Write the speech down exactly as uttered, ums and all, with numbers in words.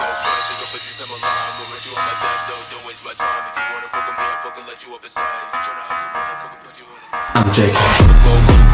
I'm J K.